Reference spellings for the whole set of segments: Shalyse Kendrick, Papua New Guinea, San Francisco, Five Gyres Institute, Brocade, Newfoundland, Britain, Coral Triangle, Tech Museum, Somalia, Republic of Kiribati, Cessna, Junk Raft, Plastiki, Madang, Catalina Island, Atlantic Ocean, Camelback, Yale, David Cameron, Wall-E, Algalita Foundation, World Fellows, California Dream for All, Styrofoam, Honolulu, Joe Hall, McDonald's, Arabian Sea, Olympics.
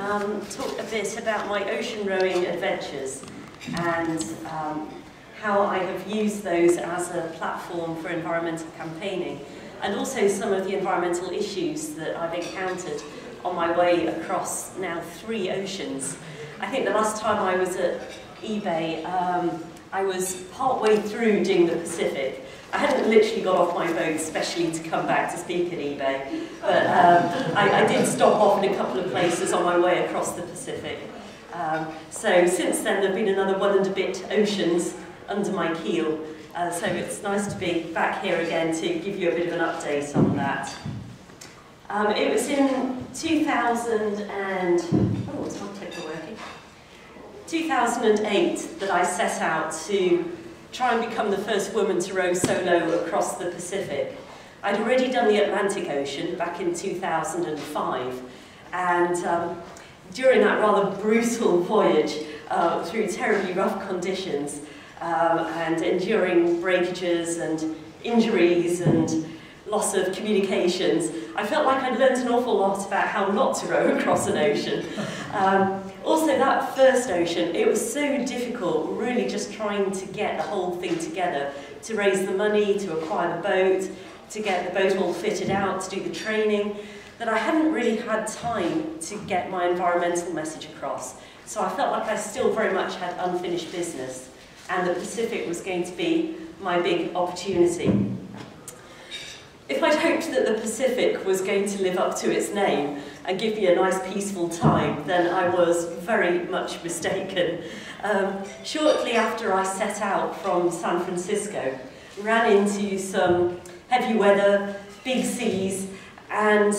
talk a bit about my ocean rowing adventures and how I have used those as a platform for environmental campaigning, and also some of the environmental issues that I've encountered on my way across now 3 oceans. I think the last time I was at eBay, I was partway through doing the Pacific. I hadn't literally got off my boat specially to come back to speak at eBay, but I did stop off in a couple of places on my way across the Pacific. So since then there have been another 1 and a bit oceans under my keel, so it's nice to be back here again to give you a bit of an update on that. It was in 2008 that I set out to try and become the first woman to row solo across the Pacific. I'd already done the Atlantic Ocean back in 2005, and during that rather brutal voyage through terribly rough conditions and enduring breakages and injuries and loss of communications, I felt like I'd learned an awful lot about how not to row across an ocean. Also, that first ocean, it was so difficult, really just trying to get the whole thing together, to raise the money, to acquire the boat, to get the boat all fitted out, to do the training, that I hadn't really had time to get my environmental message across. So I felt like I still very much had unfinished business, and the Pacific was going to be my big opportunity. If I'd hoped that the Pacific was going to live up to its name and give me a nice peaceful time, then I was very much mistaken. Shortly after I set out from San Francisco, ran into some heavy weather, big seas, and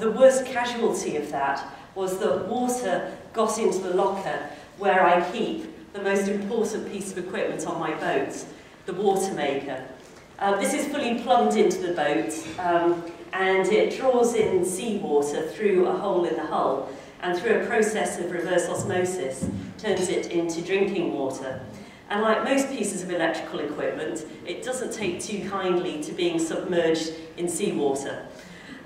the worst casualty of that was that water got into the locker where I keep the most important piece of equipment on my boat, the water maker. This is fully plumbed into the boat, and it draws in seawater through a hole in the hull, and through a process of reverse osmosis, turns it into drinking water. And like most pieces of electrical equipment, it doesn't take too kindly to being submerged in seawater.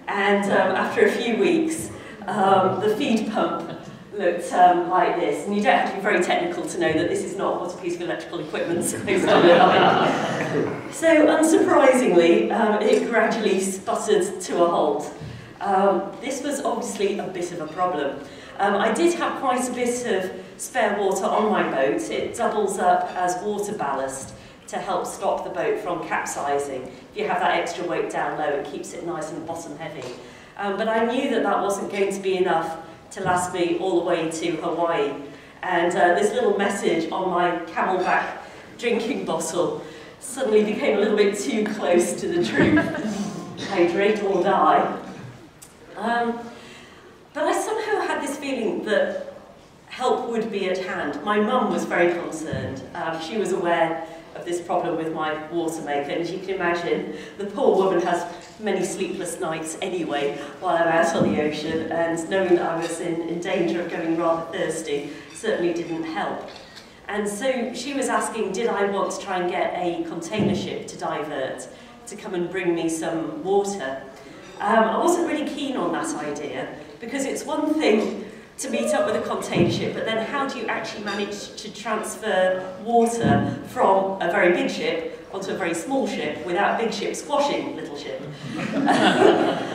And after a few weeks, the feed pump looked like this, and you don't have to be very technical to know that this is not what a piece of electrical equipment is supposed to look like. So, unsurprisingly, it gradually sputtered to a halt. This was obviously a bit of a problem. I did have quite a bit of spare water on my boat. It doubles up as water ballast to help stop the boat from capsizing. If you have that extra weight down low, it keeps it nice and bottom heavy. But I knew that that wasn't going to be enough to last me all the way to Hawaii. And this little message on my Camelback drinking bottle suddenly became a little bit too close to the truth. Hydrate or die. But I somehow had this feeling that help would be at hand. My mum was very concerned. She was aware of this problem with my water maker, and as you can imagine, the poor woman has many sleepless nights anyway while I'm out on the ocean, and knowing that I was in danger of going rather thirsty certainly didn't help. And so she was asking, did I want to try and get a container ship to divert to come and bring me some water? I wasn't really keen on that idea, because it's one thing to meet up with a container ship, but then how do you actually manage to transfer water from a very big ship onto a very small ship without big ship squashing little ship? And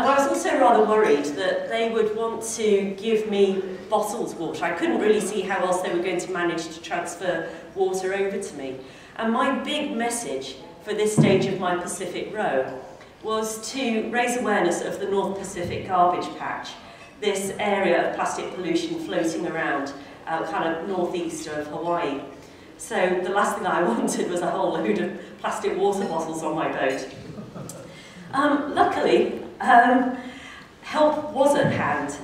I was also rather worried that they would want to give me bottled water. I couldn't really see how else they were going to manage to transfer water over to me. And my big message for this stage of my Pacific row was to raise awareness of the North Pacific garbage patch, this area of plastic pollution floating around kind of northeast of Hawaii. So the last thing I wanted was a whole load of plastic water bottles on my boat. Luckily, help was at hand.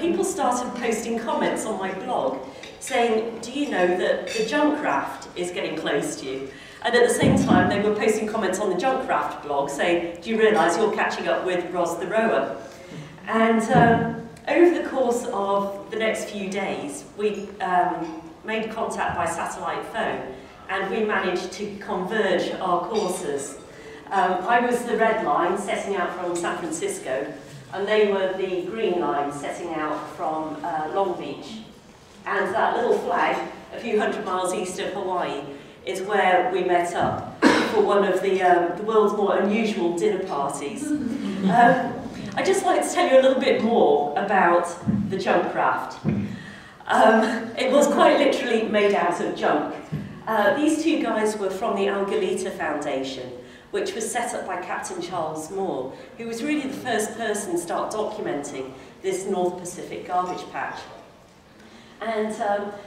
People started posting comments on my blog saying, do you know that the Junk Raft is getting close to you? And at the same time, they were posting comments on the Junk Raft blog saying, do you realise you're catching up with Roz the Rower? And over the course of the next few days, we made contact by satellite phone, and we managed to converge our courses. I was the red line setting out from San Francisco, and they were the green line setting out from Long Beach. And that little flag, a few hundred miles east of Hawaii, is where we met up for one of the world's more unusual dinner parties. I'd just like to tell you a little bit more about the Junk Raft. It was quite literally made out of junk. These two guys were from the Algalita Foundation, which was set up by Captain Charles Moore, who was really the first person to start documenting this North Pacific garbage patch. And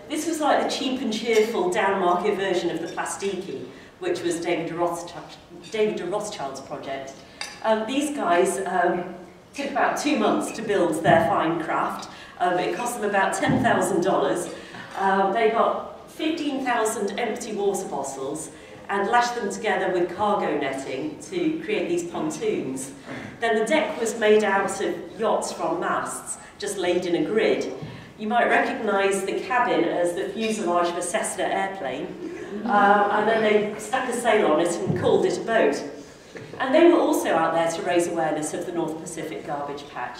this was like the cheap and cheerful downmarket version of the Plastiki, which was David de Rothschild's project. These guys took about 2 months to build their fine craft. It cost them about $10,000. They got 15,000 empty water bottles and lashed them together with cargo netting to create these pontoons. Then the deck was made out of yachts from masts, just laid in a grid. You might recognise the cabin as the fuselage of a Cessna airplane. And then they stuck a sail on it and called it a boat. And they were also out there to raise awareness of the North Pacific garbage patch.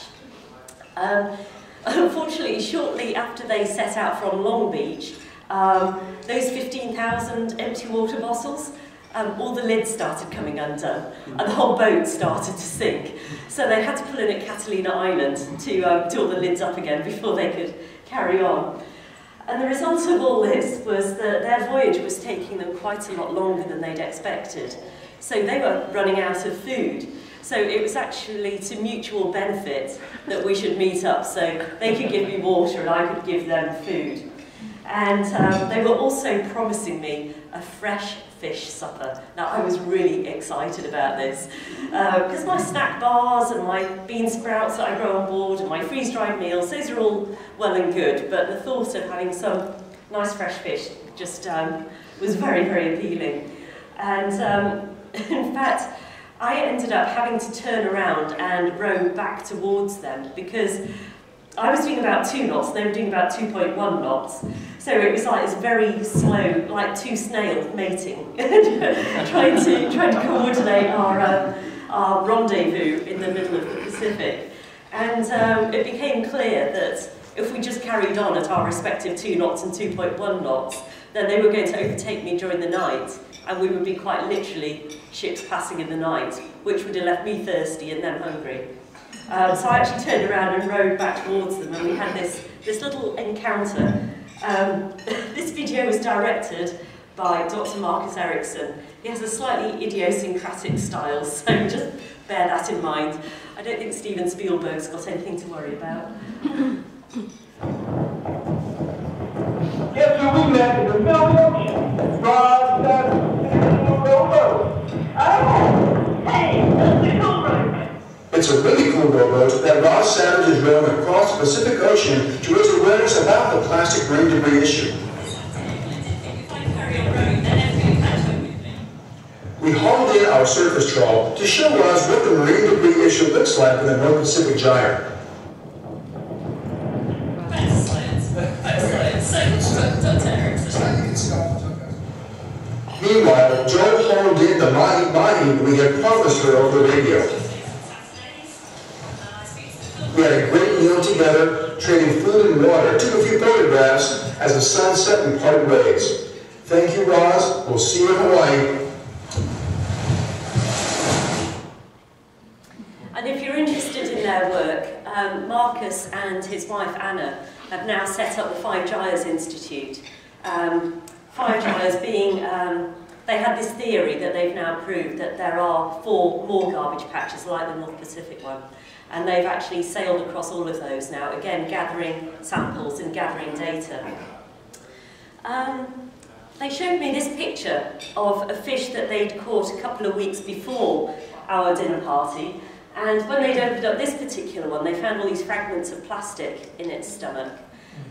Unfortunately, shortly after they set out from Long Beach, those 15,000 empty water bottles, all the lids started coming undone, and the whole boat started to sink. So they had to pull in at Catalina Island to do all the lids up again before they could carry on. And the result of all this was that their voyage was taking them quite a lot longer than they'd expected. So they were running out of food. So it was actually to mutual benefit that we should meet up, so they could give me water and I could give them food. And they were also promising me a fresh fish supper. Now, I was really excited about this, because my snack bars and my bean sprouts that I grow on board and my freeze-dried meals, those are all well and good, but the thought of having some nice fresh fish just was very, very appealing. And in fact, I ended up having to turn around and row back towards them because I was doing about 2 knots and they were doing about 2.1 knots. So it was like this very slow, like two snails mating, trying to coordinate our rendezvous in the middle of the Pacific. And it became clear that if we just carried on at our respective 2 knots and 2.1 knots, then they were going to overtake me during the night. And we would be quite literally ships passing in the night, which would have left me thirsty and them hungry. So I actually turned around and rowed back towards them, and we had this little encounter. This video was directed by Dr. Marcus Erickson. He has a slightly idiosyncratic style, so just bear that in mind. I don't think Steven Spielberg's got anything to worry about. Yes, we left in the middle. Roz Savage. Oh, hey, that's a cool rowboat. It's a really cool rowboat that Roz Savage is rowing across the Pacific Ocean to raise awareness about the plastic marine debris issue. If I carry on rowing, then everything catch up with me. We hauled in our surface trawl to show us what the marine debris issue looks like in the North Pacific Gyre. Meanwhile, Joe Hall did the mighty body we had promised her over the radio. We had a great meal together, trading food and water, took a few photographs as the sun set and parted ways. Thank you, Roz. We'll see you in Hawaii. And if you're interested in their work, Marcus and his wife Anna have now set up the Five Gyres Institute. Five Gyres being, they had this theory that they've now proved that there are 4 more garbage patches like the North Pacific one. And they've actually sailed across all of those now, again gathering samples and gathering data. They showed me this picture of a fish that they'd caught a couple of weeks before our dinner party. And when they'd opened up this particular one, they found all these fragments of plastic in its stomach.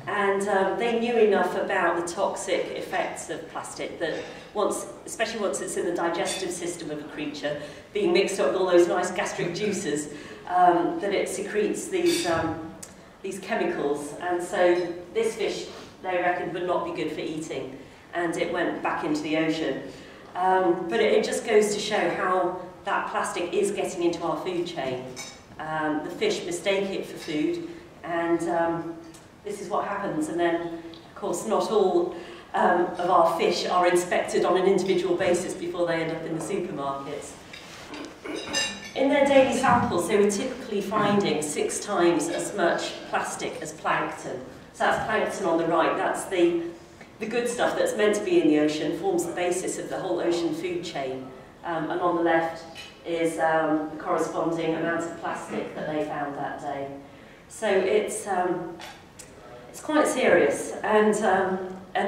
And they knew enough about the toxic effects of plastic that once, especially once it's in the digestive system of a creature, being mixed up with all those nice gastric juices, that it secretes these chemicals. And so this fish, they reckoned, would not be good for eating. And it went back into the ocean. But it just goes to show how that plastic is getting into our food chain. The fish mistake it for food, and this is what happens. And then, of course, not all of our fish are inspected on an individual basis before they end up in the supermarkets. In their daily samples, they were typically finding 6 times as much plastic as plankton. So that's plankton on the right, that's the good stuff that's meant to be in the ocean, forms the basis of the whole ocean food chain. And on the left is the corresponding amount of plastic that they found that day. So it's quite serious, and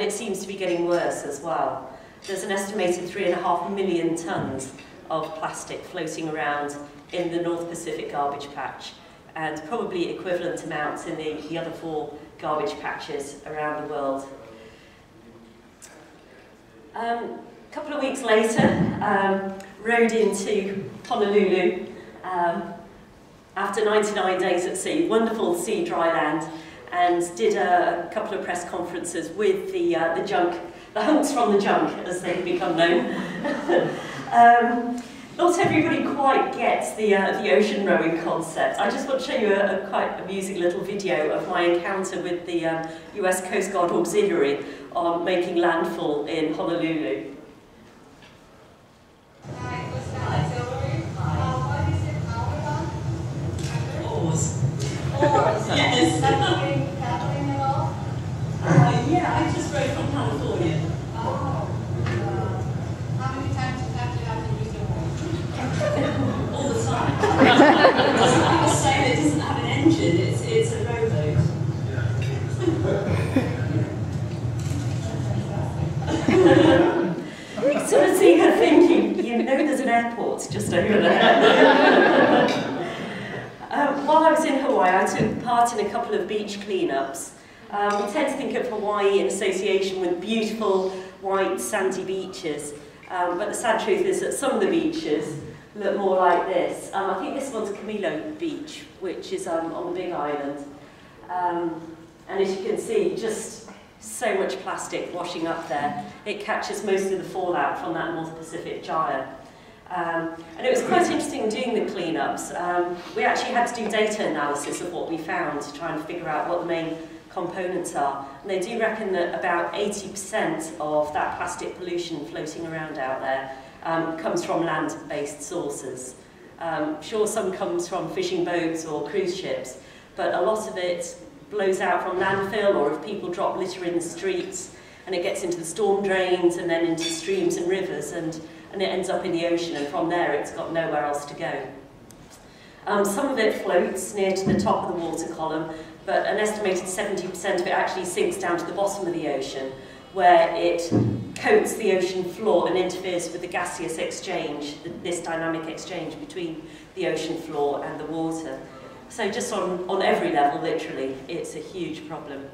it seems to be getting worse as well. There's an estimated 3.5 million tonnes of plastic floating around in the North Pacific garbage patch, and probably equivalent amounts in the other 4 garbage patches around the world. A couple of weeks later, rode into Honolulu after 99 days at sea, wonderful sea dry land, and did a couple of press conferences with the junk, the hunks from the junk, as they've become known. Not everybody quite gets the ocean rowing concept. I just want to show you a quite amusing little video of my encounter with the US Coast Guard Auxiliary on making landfall in Honolulu. Yes. Paddling at all? Yeah, I just rode from California. How many times did you have to use your boat? All the time. It doesn't have a sail, it doesn't have an engine, it's a rowboat. You can sort of see her thinking, you know there's an airport just over there. While I was in Hawaii, I took part in a couple of beach cleanups. We tend to think of Hawaii in association with beautiful, white, sandy beaches. But the sad truth is that some of the beaches look more like this. I think this one's Camilo Beach, which is on the Big Island. And as you can see, just so much plastic washing up there. It catches most of the fallout from that North Pacific gyre. And it was quite interesting doing the cleanups. We actually had to do data analysis of what we found to try and figure out what the main components are. And they do reckon that about 80% of that plastic pollution floating around out there comes from land-based sources. Sure, some comes from fishing boats or cruise ships, but a lot of it blows out from landfill, or if people drop litter in the streets, and it gets into the storm drains and then into streams and rivers, and it ends up in the ocean, and from there it's got nowhere else to go. Some of it floats near to the top of the water column, but an estimated 70% of it actually sinks down to the bottom of the ocean, where it coats the ocean floor and interferes with the gaseous exchange, this dynamic exchange between the ocean floor and the water. So just on every level, literally, it's a huge problem.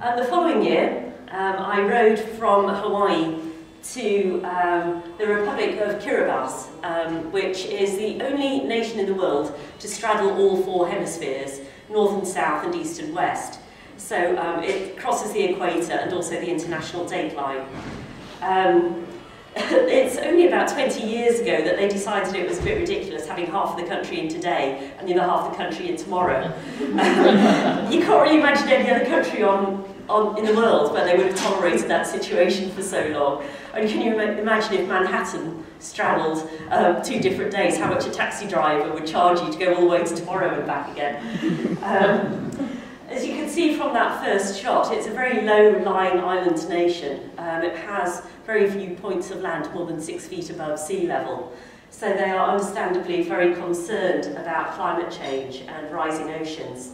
The following year, I rode from Hawaii to the Republic of Kiribati, which is the only nation in the world to straddle all 4 hemispheres, north and south and east and west. So it crosses the equator and also the international date line. It's only about 20 years ago that they decided it was a bit ridiculous having half of the country in today and the other half of the country in tomorrow. You can't really imagine any other country in the world where they would have tolerated that situation for so long. And can you imagine if Manhattan straddled 2 different days, how much a taxi driver would charge you to go all the way to tomorrow and back again? As you can see from that first shot, it's a very low-lying island nation. It has very few points of land more than 6 feet above sea level. So they are understandably very concerned about climate change and rising oceans.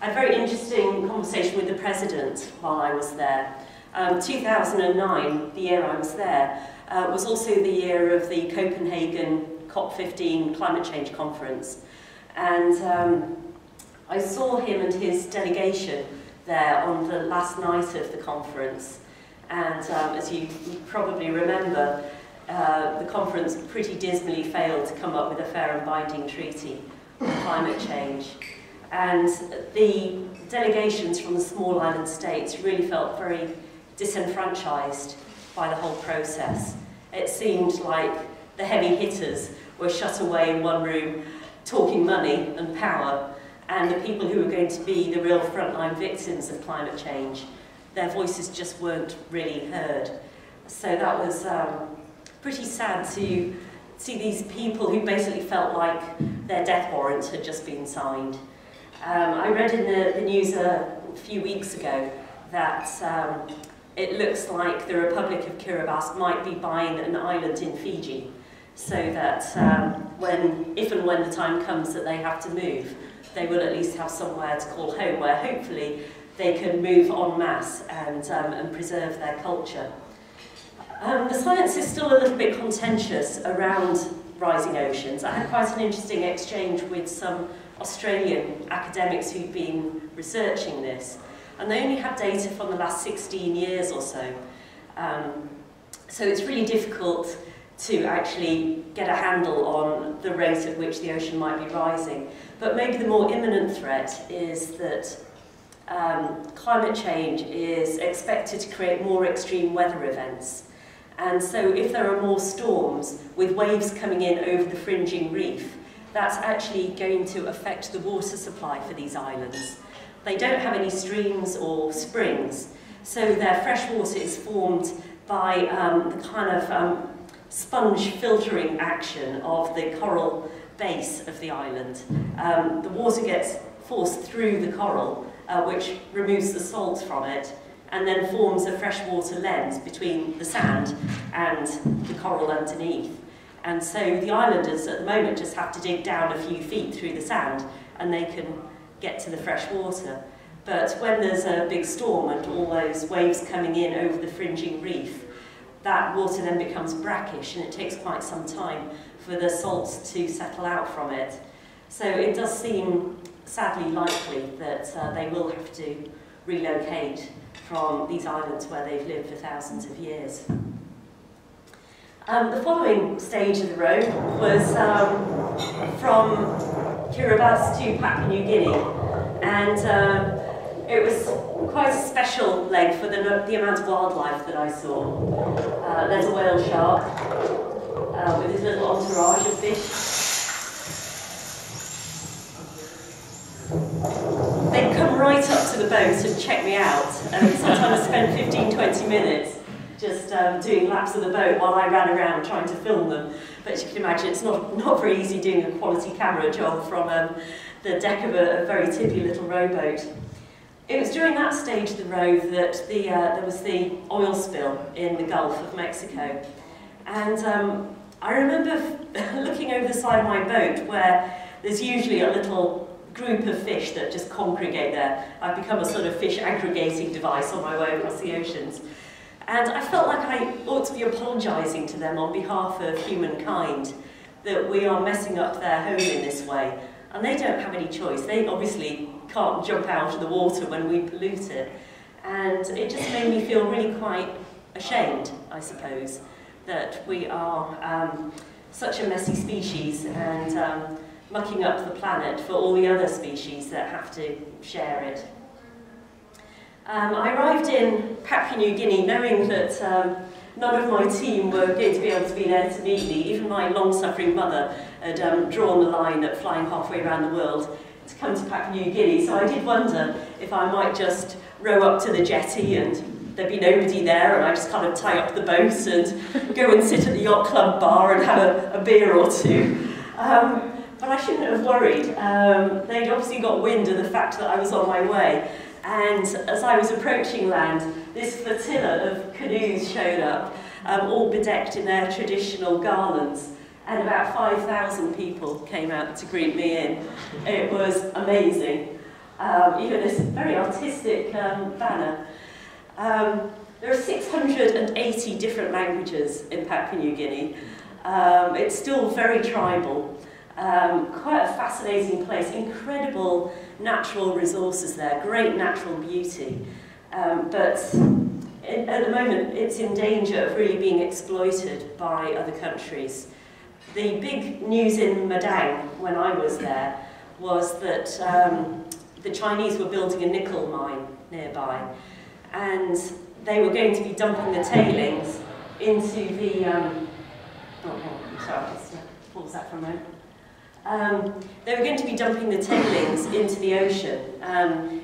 I had a very interesting conversation with the President while I was there. 2009, the year I was there, was also the year of the Copenhagen COP15 climate change conference. And I saw him and his delegation there on the last night of the conference. And as you probably remember, the conference pretty dismally failed to come up with a fair and binding treaty on climate change. And the delegations from the small island states really felt very disenfranchised by the whole process. It seemed like the heavy hitters were shut away in one room talking money and power, and the people who were going to be the real frontline victims of climate change, their voices just weren't really heard. So that was pretty sad to see these people who basically felt like their death warrant had just been signed. I read in the news a few weeks ago that it looks like the Republic of Kiribati might be buying an island in Fiji, so that if and when the time comes that they have to move, they will at least have somewhere to call home, where hopefully they can move en masse and preserve their culture. The science is still a little bit contentious around rising oceans. I had quite an interesting exchange with some Australian academics who've been researching this, and they only have data from the last 16 years or so. So it's really difficult to actually get a handle on the rate at which the ocean might be rising. But maybe the more imminent threat is that climate change is expected to create more extreme weather events. And so if there are more storms with waves coming in over the fringing reef, that's actually going to affect the water supply for these islands. They don't have any streams or springs, so their fresh water is formed by the kind of sponge filtering action of the coral base of the island. The water gets forced through the coral, which removes the salt from it, and then forms a freshwater lens between the sand and the coral underneath. And so the islanders at the moment just have to dig down a few feet through the sand and they can get to the fresh water. But when there's a big storm and all those waves coming in over the fringing reef, that water then becomes brackish, and it takes quite some time for the salts to settle out from it. So it does seem sadly likely that they will have to relocate from these islands where they've lived for thousands of years. The following stage of the road was from Kiribati to Papua New Guinea, and it was quite a special leg for the amount of wildlife that I saw. There's a whale shark with his little entourage of fish. They'd come right up to the boat and check me out, and sometimes I spent 15–20 minutes just doing laps of the boat while I ran around trying to film them. But as you can imagine, it's not very easy doing a quality camera job from the deck of a very tippy little rowboat. It was during that stage of the row that there was the oil spill in the Gulf of Mexico. And I remember looking over the side of my boat, where there's usually a little group of fish that just congregate there. I've become a sort of fish aggregating device on my way across the oceans. And I felt like I ought to be apologising to them on behalf of humankind, that we are messing up their home in this way. And they don't have any choice. They obviously can't jump out of the water when we pollute it. And it just made me feel really quite ashamed, I suppose, that we are such a messy species and mucking up the planet for all the other species that have to share it. I arrived in Papua New Guinea knowing that none of my team were going to be able to be there to meet me. Even my long-suffering mother had drawn the line at flying halfway around the world to come to Papua New Guinea, so I did wonder if I might just row up to the jetty and there'd be nobody there, and I just kind of tie up the boat and go and sit at the yacht club bar and have a beer or two. But I shouldn't have worried. They'd obviously got wind of the fact that I was on my way. And as I was approaching land, this flotilla of canoes showed up, all bedecked in their traditional garlands, and about 5,000 people came out to greet me in. It was amazing. Even this very artistic banner. There are 680 different languages in Papua New Guinea. It's still very tribal. Quite a fascinating place, incredible natural resources there, great natural beauty, but at the moment it's in danger of really being exploited by other countries. The big news in Madang when I was there was that the Chinese were building a nickel mine nearby, and they were going to be dumping the tailings into the... oh, hang on, sorry, I'll just pause that for a moment. They were going to be dumping the tailings into the ocean,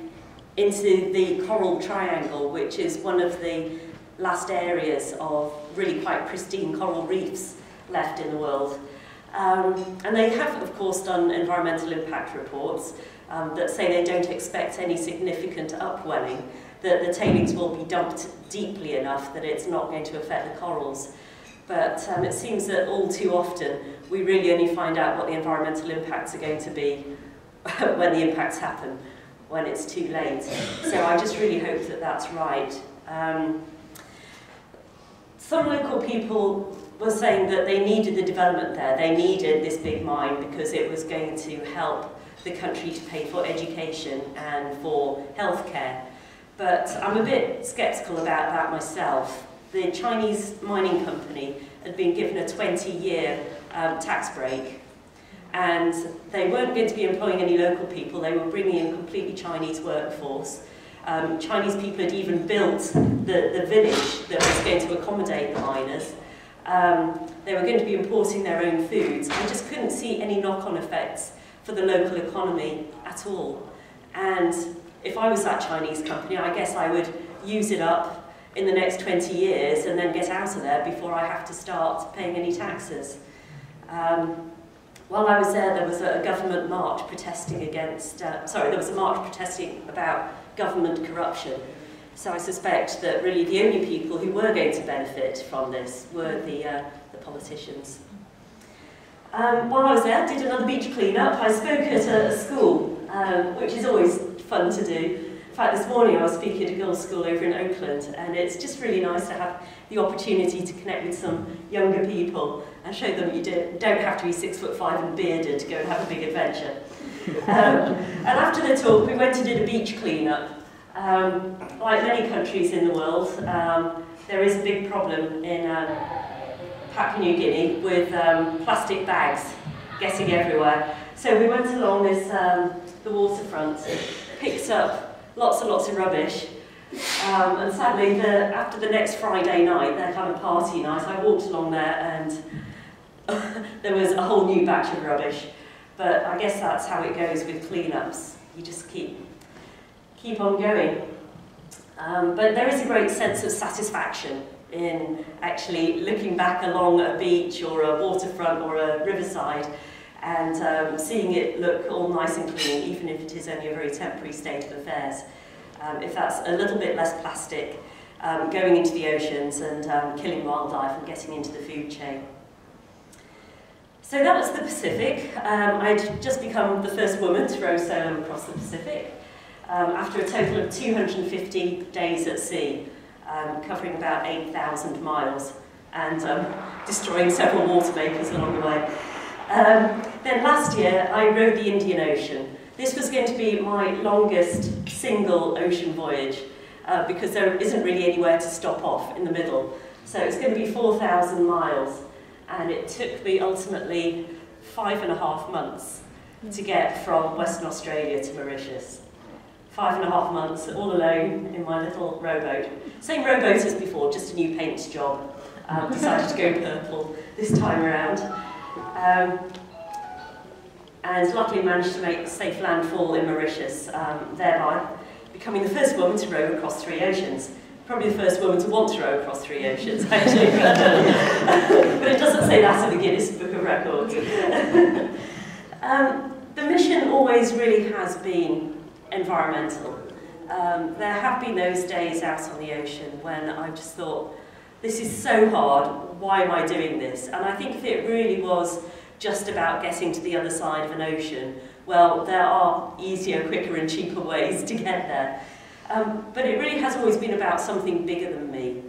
into the Coral Triangle, which is one of the last areas of really quite pristine coral reefs left in the world. And they have, of course, done environmental impact reports that say they don't expect any significant upwelling, that the tailings will be dumped deeply enough that it's not going to affect the corals. But it seems that all too often we really only find out what the environmental impacts are going to be when the impacts happen, when it's too late. So I just really hope that that's right. Some local people were saying that they needed the development there. They needed this big mine because it was going to help the country to pay for education and for healthcare. But I'm a bit sceptical about that myself. The Chinese mining company had been given a 20-year tax break, and they weren't going to be employing any local people. They were bringing in a completely Chinese workforce. Chinese people had even built the village that was going to accommodate the miners. They were going to be importing their own foods. I just couldn't see any knock-on effects for the local economy at all. And if I was that Chinese company, I guess I would use it up in the next 20 years and then get out of there before I have to start paying any taxes. While I was there was a government march protesting against, there was a march protesting about government corruption. So I suspect that really the only people who were going to benefit from this were the politicians. While I was there, I did another beach cleanup. I spoke at a school, which is always fun to do. In fact, this morning I was speaking at a girls' school over in Oakland, and it's just really nice to have the opportunity to connect with some younger people and show them you don't have to be 6'5" and bearded to go and have a big adventure. And after the talk, we went and did a beach cleanup. Like many countries in the world, there is a big problem in Papua New Guinea with plastic bags getting everywhere. So we went along this, the waterfront, picked up lots and lots of rubbish, and sadly after the next Friday night, they're kind of party night, I walked along there and there was a whole new batch of rubbish. But I guess that's how it goes with cleanups, you just keep on going. But there is a great sense of satisfaction in actually looking back along a beach or a waterfront or a riverside and seeing it look all nice and clean, even if it is only a very temporary state of affairs. If that's a little bit less plastic going into the oceans and killing wildlife and getting into the food chain. So that was the Pacific. I'd just become the first woman to row solo across the Pacific. After a total of 250 days at sea, covering about 8,000 miles and destroying several watermakers along the way. Then last year, I rode the Indian Ocean. This was going to be my longest single ocean voyage because there isn't really anywhere to stop off in the middle. So it's going to be 4,000 miles, and it took me ultimately 5.5 months to get from Western Australia to Mauritius. 5.5 months, all alone in my little rowboat. Same rowboat as before, just a new paint job. Decided to go purple this time around. And luckily managed to make safe landfall in Mauritius, thereby becoming the first woman to row across three oceans. Probably the first woman to want to row across three oceans, actually. But it doesn't say that in the Guinness Book of Records. The mission always really has been environmental. There have been those days out on the ocean when I've just thought, this is so hard, why am I doing this? And I think if it really was just about getting to the other side of an ocean, well, there are easier, quicker and cheaper ways to get there. But it really has always been about something bigger than me.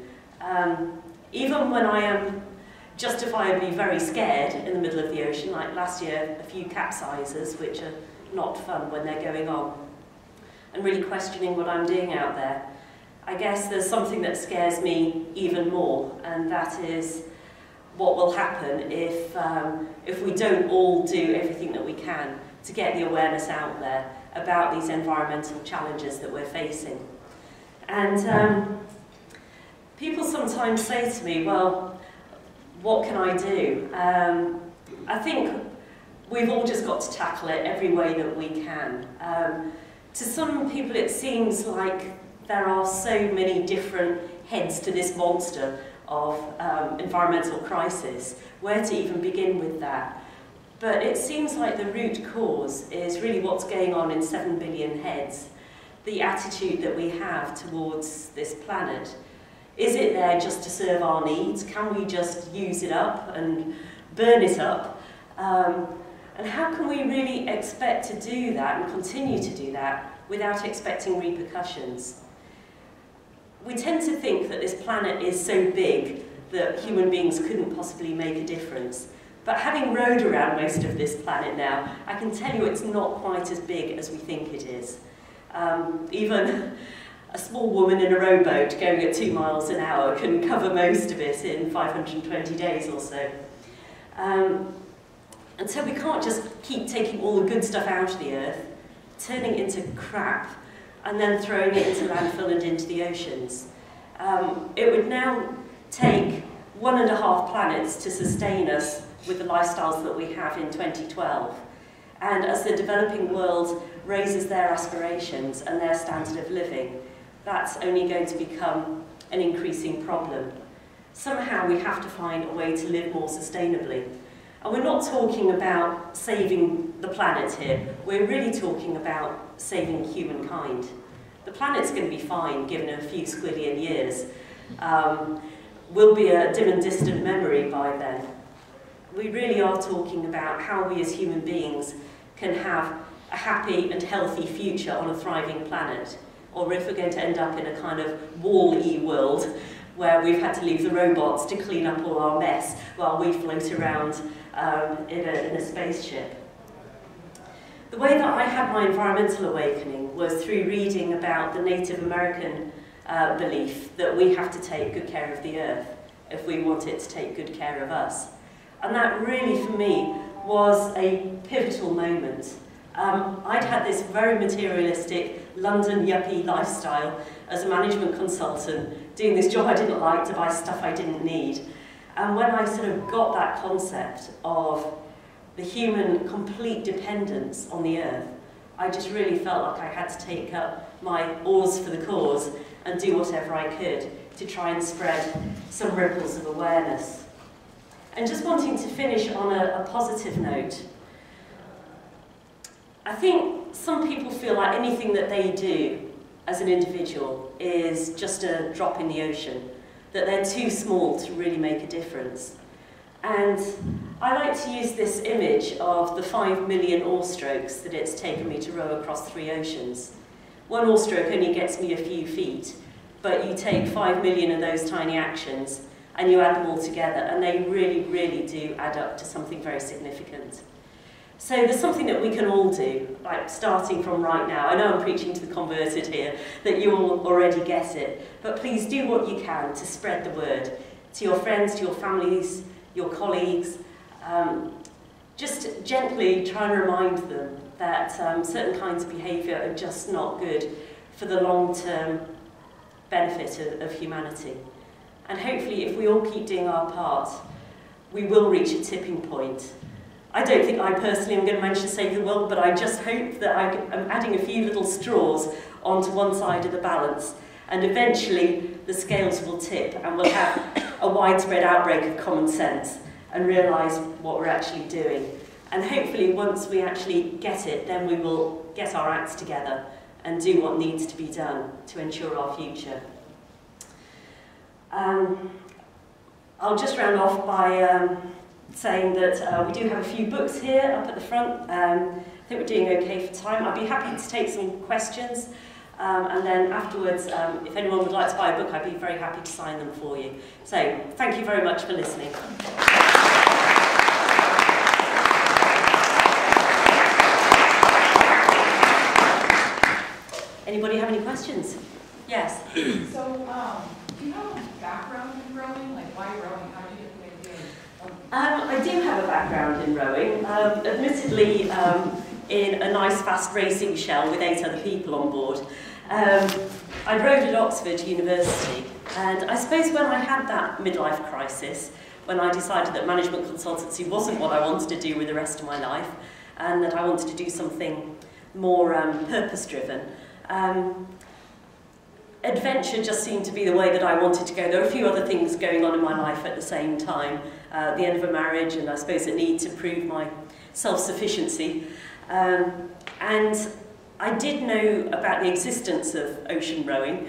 Even when I am justifiably very scared in the middle of the ocean, like last year, a few capsizes, which are not fun when they're going on. And really questioning what I'm doing out there. I guess there's something that scares me even more, and that is what will happen if we don't all do everything that we can to get the awareness out there about these environmental challenges that we're facing. And people sometimes say to me, well, what can I do? I think we've all just got to tackle it every way that we can. To some people it seems like there are so many different heads to this monster of environmental crisis, where to even begin with that. But it seems like the root cause is really what's going on in 7 billion heads. The attitude that we have towards this planet. Is it there just to serve our needs? Can we just use it up and burn it up? And how can we really expect to do that and continue to do that without expecting repercussions? We tend to think that this planet is so big that human beings couldn't possibly make a difference. But having rode around most of this planet now, I can tell you it's not quite as big as we think it is. Even a small woman in a rowboat going at 2 miles an hour can cover most of it in 520 days or so. And so we can't just keep taking all the good stuff out of the earth, turning it into crap, and then throwing it into landfill and into the oceans. It would now take 1.5 planets to sustain us with the lifestyles that we have in 2012. And as the developing world raises their aspirations and their standard of living, that's only going to become an increasing problem. Somehow we have to find a way to live more sustainably. And we're not talking about saving the planet here, we're really talking about saving humankind. The planet's going to be fine given a few squillion years. We'll be a dim and distant memory by then. We really are talking about how we as human beings can have a happy and healthy future on a thriving planet, or if we're going to end up in a kind of wall-e world where we've had to leave the robots to clean up all our mess while we float around in a spaceship. The way that I had my environmental awakening was through reading about the Native American belief that we have to take good care of the earth if we want it to take good care of us. And that really, for me, was a pivotal moment. I'd had this very materialistic London yuppie lifestyle as a management consultant, doing this job I didn't like to buy stuff I didn't need. And when I sort of got that concept of the human complete dependence on the earth, I just really felt like I had to take up my oars for the cause and do whatever I could to try and spread some ripples of awareness. And just wanting to finish on a positive note, I think some people feel like anything that they do as an individual is just a drop in the ocean, that they're too small to really make a difference. And I like to use this image of the 5 million oar strokes that it's taken me to row across 3 oceans. One oar stroke only gets me a few feet, but you take 5 million of those tiny actions and you add them all together, and they really, really do add up to something very significant. So there's something that we can all do, like starting from right now. I know I'm preaching to the converted here, that you all already get it, but please do what you can to spread the word to your friends, to your families, your colleagues. Just gently try and remind them that certain kinds of behaviour are just not good for the long-term benefit of humanity. And hopefully, if we all keep doing our part, we will reach a tipping point. I don't think I personally am going to manage to save the world, but I just hope that I am adding a few little straws onto one side of the balance, and eventually the scales will tip and we'll have a widespread outbreak of common sense and realise what we're actually doing. And hopefully, once we actually get it, then we will get our acts together and do what needs to be done to ensure our future. I'll just round off by saying that we do have a few books here up at the front. I think we're doing okay for time. I'd be happy to take some questions, and then afterwards, if anyone would like to buy a book, I'd be very happy to sign them for you. So, thank you very much for listening. Anybody have any questions? Yes? So, do you have a background in rowing? Like, why rowing? How did you get the idea of rowing? I do have a background in rowing. Admittedly, in a nice fast racing shell with 8 other people on board. I rowed at Oxford University, and I suppose when I had that midlife crisis, when I decided that management consultancy wasn't what I wanted to do with the rest of my life, and that I wanted to do something more purpose-driven. Adventure just seemed to be the way that I wanted to go. There were a few other things going on in my life at the same time. The end of a marriage, and I suppose a need to prove my self-sufficiency. And I did know about the existence of ocean rowing.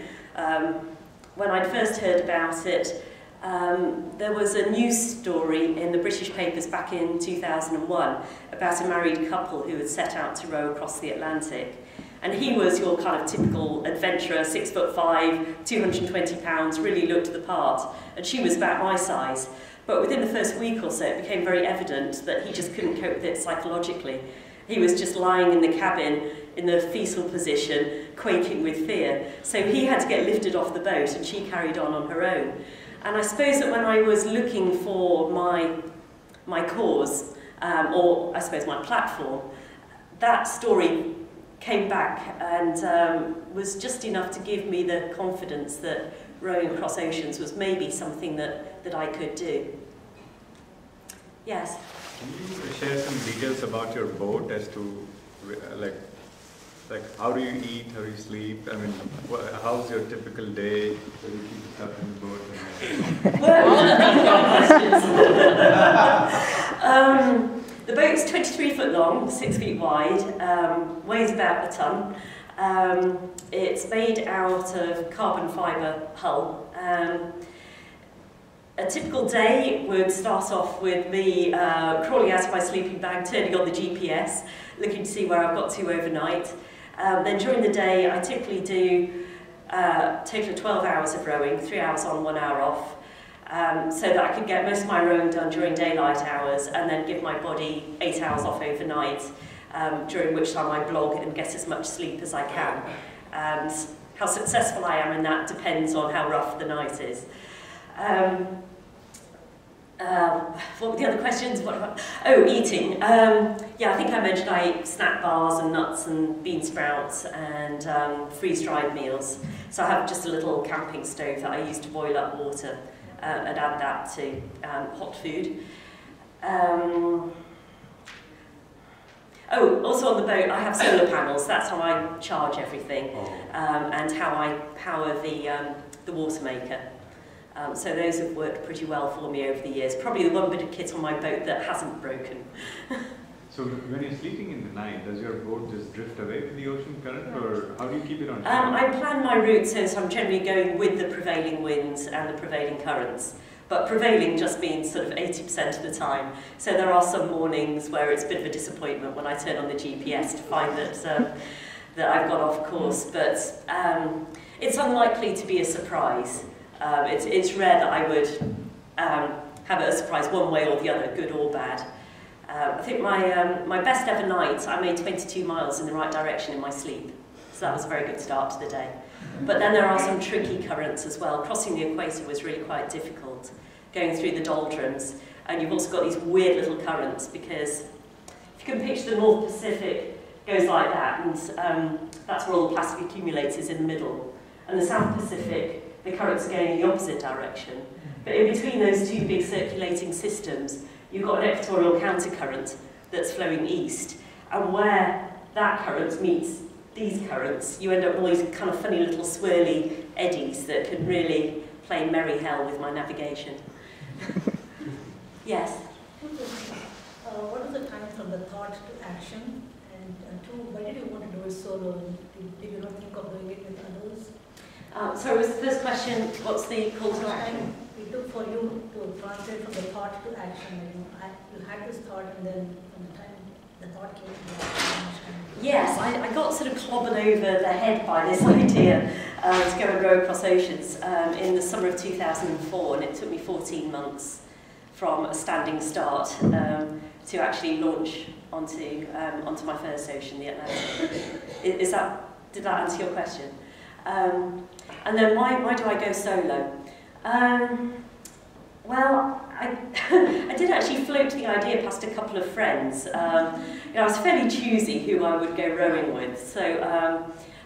When I'd first heard about it, there was a news story in the British papers back in 2001 about a married couple who had set out to row across the Atlantic. And he was your kind of typical adventurer, 6'5", 220 pounds, really looked the part. And she was about my size. But within the first week or so, it became very evident that he just couldn't cope with it psychologically. He was just lying in the cabin in the fetal position, quaking with fear. So he had to get lifted off the boat, and she carried on her own. And I suppose that when I was looking for my cause, or I suppose my platform, that story came back and was just enough to give me the confidence that rowing across oceans was maybe something that I could do. Yes? Can you share some details about your boat as to, like how do you eat, how do you sleep? I mean, how's your typical day? Do you keep stuff in the boat? The boat's 23 foot long, 6 feet wide, weighs about a ton. It's made out of carbon fibre hull. A typical day would start off with me crawling out of my sleeping bag, turning on the GPS, looking to see where I've got to overnight. Then during the day, I typically do a total of 12 hours of rowing, 3 hours on, 1 hour off, so that I could get most of my rowing done during daylight hours and then give my body 8 hours off overnight, during which time I blog and get as much sleep as I can. How successful I am in that depends on how rough the night is. What were the other questions? Oh, eating. Yeah, I think I mentioned I eat snack bars and nuts and bean sprouts and freeze-dried meals. So I have just a little camping stove that I use to boil up water and add that to hot food. Oh, also on the boat I have solar panels. That's how I charge everything and how I power the water maker. So those have worked pretty well for me over the years. Probably the one bit of kit on my boat that hasn't broken. So when you're sleeping in the night, does your boat just drift away with the ocean current, or how do you keep it on shore? I plan my route so I'm generally going with the prevailing winds and the prevailing currents. But prevailing just means sort of 80% of the time. So there are some mornings where it's a bit of a disappointment when I turn on the GPS to find that I've gone off course. But it's unlikely to be a surprise. It's rare that I would have a surprise one way or the other, good or bad. I think my best ever night, I made 22 miles in the right direction in my sleep. So that was a very good start to the day. But then there are some tricky currents as well. Crossing the equator was really quite difficult, going through the doldrums. And you've also got these weird little currents, because if you can picture the North Pacific, it goes like that, and that's where all the plastic accumulates in the middle. And the South Pacific, the currents are going in the opposite direction. But in between those two big circulating systems, you've got an equatorial countercurrent that's flowing east. And where that current meets these currents, you end up with all these kind of funny little swirly eddies that can really play merry hell with my navigation. Yes? What is the time from the thought to action? And two, why did you want to do it solo? Did you not think of doing it with others? So was the first question, what's the call to action? It took for you to translate from the thought to action. You had this thought, and then from the time the thought came to action. Yes, I got sort of clobbered over the head by this idea to go and row across oceans in the summer of 2004, and it took me 14 months from a standing start to actually launch onto my first ocean, the Atlantic. Did that answer your question? And then why do I go solo? Well, I did actually float the idea past a couple of friends. I was fairly choosy who I would go rowing with, so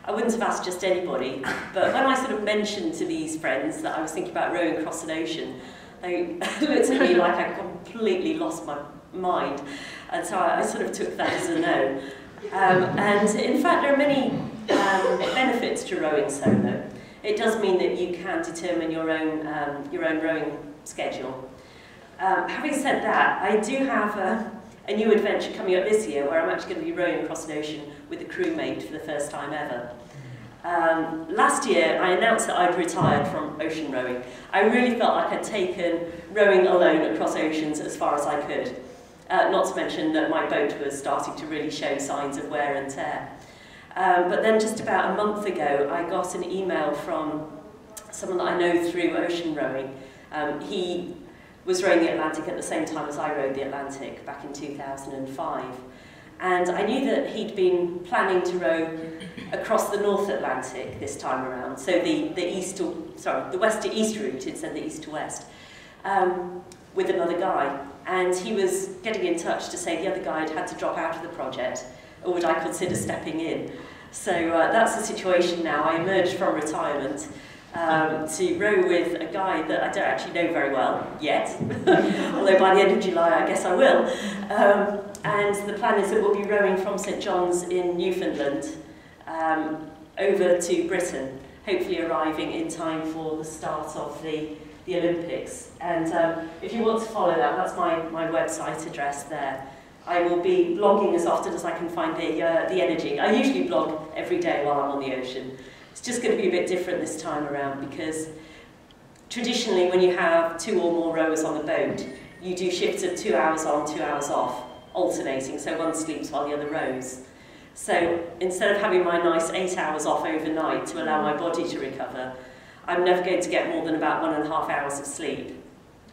I wouldn't have asked just anybody. But when I sort of mentioned to these friends that I was thinking about rowing across an ocean, They looked at me like I completely lost my mind. And so I sort of took that as a no. And in fact, there are many benefits to rowing solo. It does mean that you can determine your own rowing schedule. Having said that, I do have a new adventure coming up this year where I'm actually going to be rowing across an ocean with a crewmate for the first time ever. Last year, I announced that I'd retired from ocean rowing. I really felt like I'd taken rowing alone across oceans as far as I could. Not to mention that my boat was starting to really show signs of wear and tear. But then just about a month ago, I got an email from someone that I know through ocean rowing. He was rowing the Atlantic at the same time as I rowed the Atlantic back in 2005. And I knew that he'd been planning to row across the North Atlantic this time around, so the west to east route instead of the east to west, with another guy. And he was getting in touch to say the other guy had to drop out of the project, or would I consider stepping in? So that's the situation now. I emerged from retirement to row with a guy that I don't actually know very well yet, although by the end of July I guess I will. And the plan is that we'll be rowing from St John's in Newfoundland over to Britain, hopefully arriving in time for the start of the Olympics. And if you want to follow that, that's my website address there. I will be blogging as often as I can find the energy. I usually blog every day while I'm on the ocean. It's just going to be a bit different this time around because traditionally when you have two or more rowers on the boat, you do shifts of 2 hours on, 2 hours off, alternating, so one sleeps while the other rows. So instead of having my nice 8 hours off overnight to allow my body to recover, I'm never going to get more than about 1.5 hours of sleep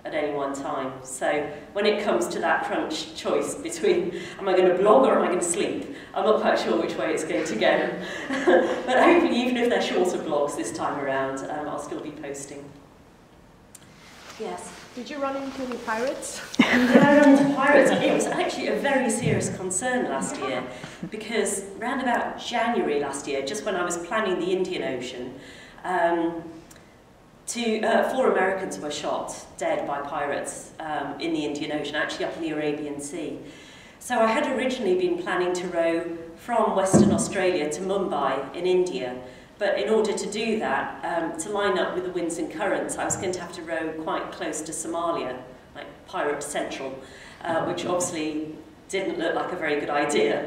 at any one time. So when it comes to that crunch choice between am I going to blog or am I going to sleep, I'm not quite sure which way it's going to go. But hopefully even if they're shorter blogs this time around, I'll still be posting. Yes. Did you run into any pirates? Did I run into pirates? It was actually a very serious concern last year because round about January last year, just when I was planning the Indian Ocean, four Americans were shot dead by pirates in the Indian Ocean, actually up in the Arabian Sea. So I had originally been planning to row from Western Australia to Mumbai in India, but in order to do that, to line up with the winds and currents, I was going to have to row quite close to Somalia, like Pirate Central, which obviously didn't look like a very good idea.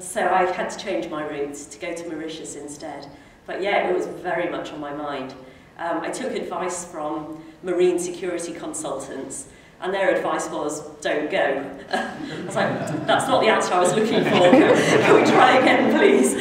So I had to change my route to go to Mauritius instead. But yeah, it was very much on my mind. I took advice from marine security consultants, and their advice was, don't go. I was like, that's not the answer I was looking for. Can we try again, please?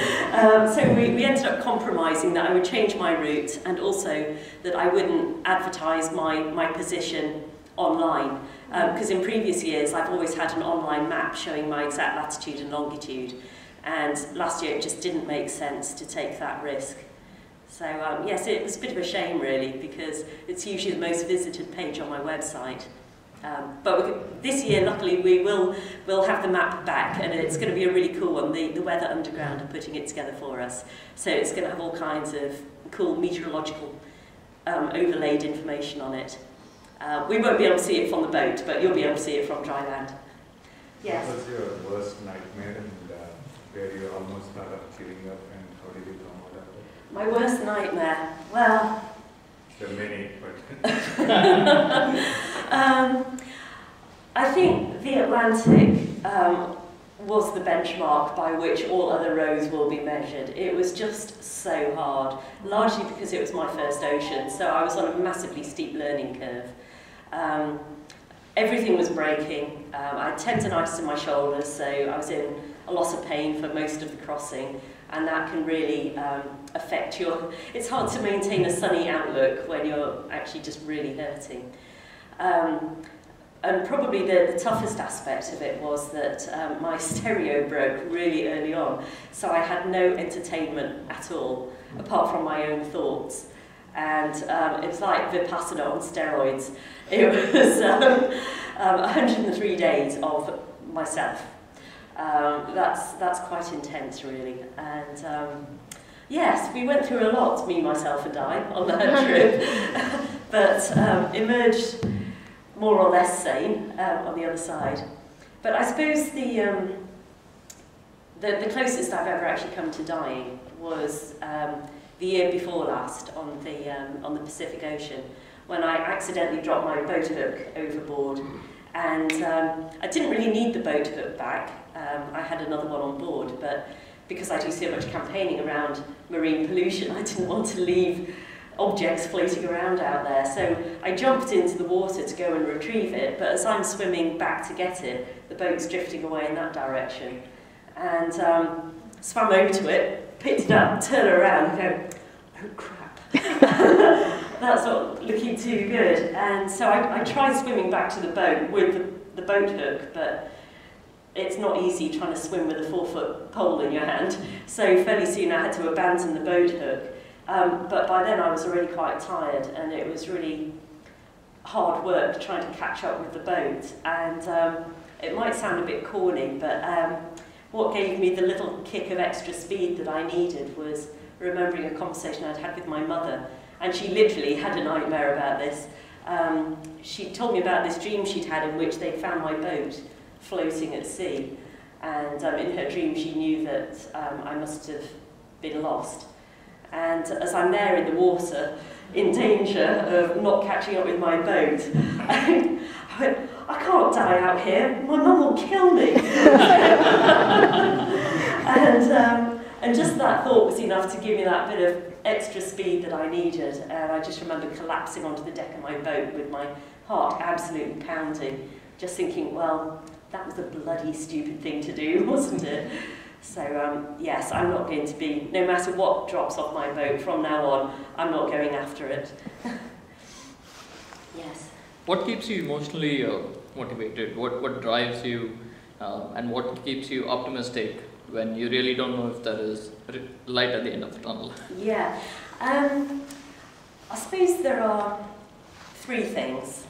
So we ended up compromising that I would change my route, and also that I wouldn't advertise my position online. Because in previous years, I've always had an online map showing my exact latitude and longitude. And last year, it just didn't make sense to take that risk. So yes, it was a bit of a shame really, because it's usually the most visited page on my website. But this year, luckily, we'll have the map back, and it's going to be a really cool one. The Weather Underground are putting it together for us. So it's going to have all kinds of cool meteorological overlaid information on it. We won't be able to see it from the boat, but you'll be able to see it from dry land. Yes. What was your worst nightmare, and where you almost thought of giving up, and how did you come out of it? My worst nightmare? Well... There are many, but... I think the Atlantic was the benchmark by which all other rows will be measured. It was just so hard, largely because it was my first ocean, so I was on a massively steep learning curve. Everything was breaking. I had tendonitis in my shoulders, so I was in a lot of pain for most of the crossing. And that can really affect your... It's hard to maintain a sunny outlook when you're actually just really hurting. And probably the toughest aspect of it was that my stereo broke really early on, so I had no entertainment at all, apart from my own thoughts. And it was like Vipassana on steroids. It was 103 days of myself. That's quite intense, really. And yes, we went through a lot, me, myself, and I, on that trip. but emerged more or less sane on the other side. But I suppose the closest I've ever actually come to dying was the year before last on the Pacific Ocean, when I accidentally dropped my boat hook overboard. And I didn't really need the boat hook back. I had another one on board, but because I do so much campaigning around marine pollution, I didn't want to leave objects floating around out there. So I jumped into the water to go and retrieve it, but as I'm swimming back to get it, the boat's drifting away in that direction. And swam over to it, picked it up, turned around and go, oh crap. That's not looking too good. And so I tried swimming back to the boat with the boat hook, but it's not easy trying to swim with a 4-foot pole in your hand. So fairly soon I had to abandon the boat hook. But by then I was already quite tired, and it was really hard work trying to catch up with the boat. And it might sound a bit corny, but what gave me the little kick of extra speed that I needed was remembering a conversation I'd had with my mother. And she literally had a nightmare about this. She told me about this dream she'd had in which they found my boat floating at sea. And in her dream she knew that I must have been lost. And as I'm there in the water, in danger of not catching up with my boat, I went, I can't die out here, my mum will kill me. And just that thought was enough to give me that bit of extra speed that I needed. And I just remember collapsing onto the deck of my boat with my heart absolutely pounding, just thinking, well, that was a bloody stupid thing to do, wasn't it? So yes, I'm not going to be, no matter what drops off my boat from now on, I'm not going after it. Yes. What keeps you emotionally motivated? What drives you and what keeps you optimistic when you really don't know if there is light at the end of the tunnel? Yeah, I suppose there are three things.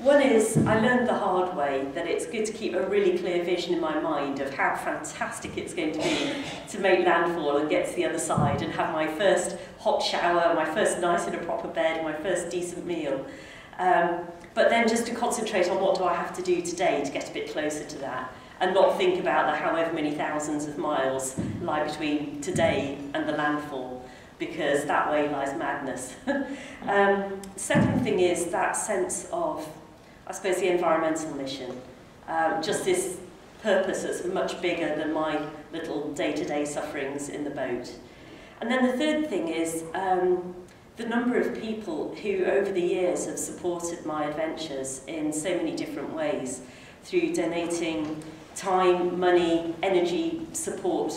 One is, I learned the hard way that it's good to keep a really clear vision in my mind of how fantastic it's going to be to make landfall and get to the other side and have my first hot shower, my first night in a proper bed, my first decent meal. But then just to concentrate on what do I have to do today to get a bit closer to that, and not think about the however many thousands of miles lie between today and the landfall, because that way lies madness. Second thing is that sense of, I suppose, the environmental mission. Just this purpose that's much bigger than my little day-to-day sufferings in the boat. And then the third thing is the number of people who over the years have supported my adventures in so many different ways, through donating time, money, energy, support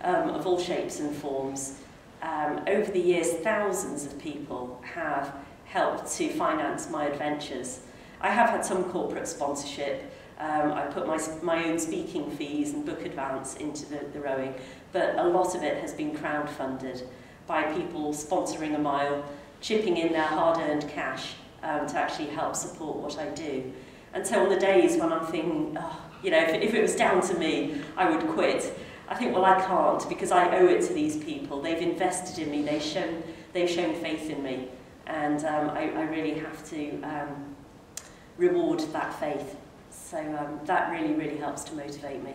of all shapes and forms. Over the years, thousands of people have helped to finance my adventures. I have had some corporate sponsorship. I put my own speaking fees and book advance into the rowing, but a lot of it has been crowdfunded by people sponsoring a mile, chipping in their hard-earned cash to actually help support what I do. And so on the days when I'm thinking, oh, you know, if it was down to me, I would quit. I think, well, I can't, because I owe it to these people. They've invested in me, they've shown faith in me, and I really have to reward that faith. So that really, really helps to motivate me.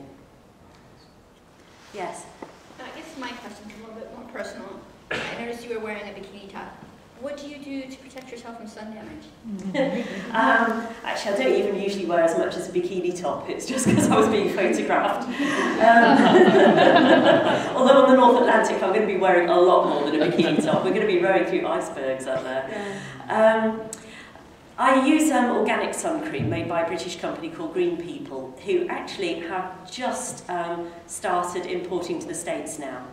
Yes? I guess my question is a little bit more personal. I noticed you were wearing a bikini top. What do you do to protect yourself from sun damage? Actually, I don't even usually wear as much as a bikini top. It's just because I was being photographed. Although on the North Atlantic, I'm going to be wearing a lot more than a bikini top. We're going to be rowing through icebergs up there. I use organic sun cream made by a British company called Green People, who actually have just started importing to the States now.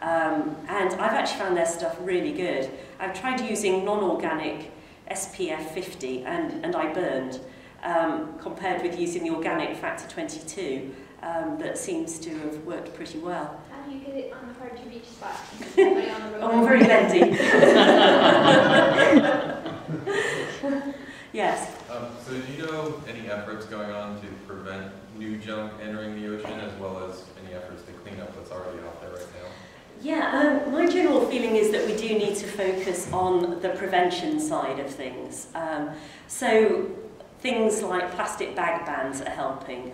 And I've actually found their stuff really good. I've tried using non-organic SPF 50 and I burned, compared with using the organic factor 22 that seems to have worked pretty well. How do you get it on the hard to reach spot? Anybody on the road? Oh, I'm very bendy. Yes. So do you know any efforts going on to prevent new junk entering the ocean, as well as any efforts to clean up what's already out there right now? Yeah, my general feeling is that we do need to focus on the prevention side of things. So things like plastic bag bans are helping.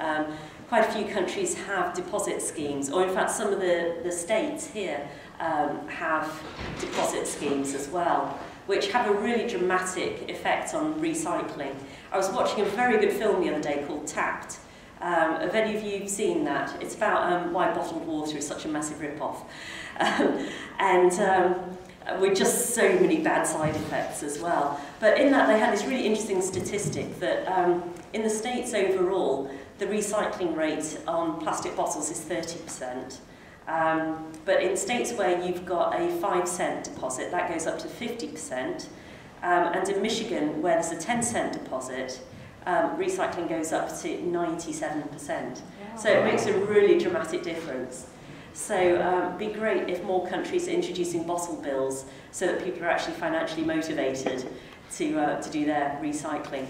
Quite a few countries have deposit schemes, or in fact some of the states here have deposit schemes as well, which have a really dramatic effect on recycling. I was watching a very good film the other day called Tapped. Have any of you seen that? It's about why bottled water is such a massive rip-off. With just so many bad side effects as well. But in that they had this really interesting statistic that in the States overall, the recycling rate on plastic bottles is 30%. But in states where you've got a 5-cent deposit, that goes up to 50%. And in Michigan, where there's a 10-cent deposit, recycling goes up to 97%. Wow. So it makes a really dramatic difference. So it'd be great if more countries are introducing bottle bills so that people are actually financially motivated to do their recycling.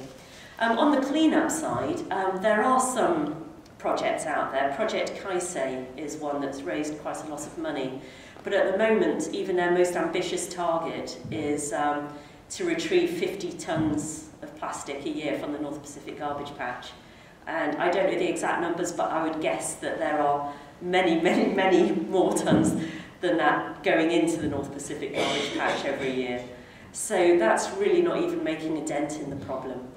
On the cleanup side, there are some projects out there. Project Kaisei is one that's raised quite a lot of money, but at the moment even their most ambitious target is to retrieve 50 tons of plastic a year from the North Pacific garbage patch. And I don't know the exact numbers, but I would guess that there are many, many, many more tons than that going into the North Pacific garbage patch every year. So that's really not even making a dent in the problem.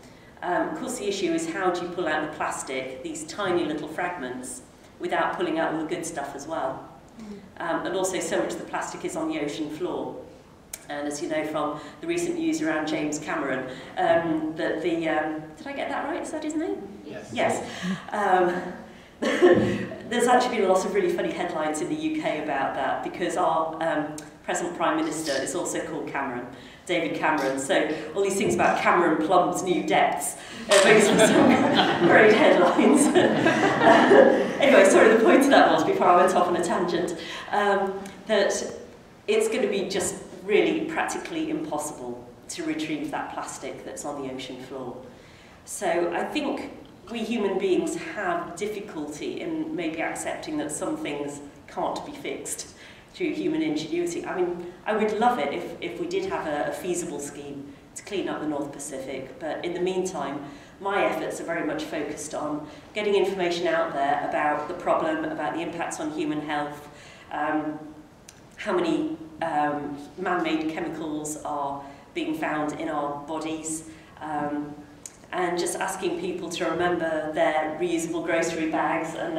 Of course, the issue is how do you pull out the plastic, these tiny little fragments, without pulling out all the good stuff as well. And also so much of the plastic is on the ocean floor. And as you know from the recent news around James Cameron, that the, did I get that right? Is that his name? Yes. Yes. There's actually been a lot of really funny headlines in the UK about that, because our present Prime Minister is also called Cameron, David Cameron. So all these things about Cameron plums new depths, makes for some great headlines. Anyway, sorry, the point of that was, before I went off on a tangent, that it's going to be just really practically impossible to retrieve that plastic that's on the ocean floor. So I think we human beings have difficulty in maybe accepting that some things can't be fixed through human ingenuity. I mean, I would love it if we did have a feasible scheme to clean up the North Pacific, but in the meantime, my efforts are very much focused on getting information out there about the problem, about the impacts on human health, how many man-made chemicals are being found in our bodies, and just asking people to remember their reusable grocery bags and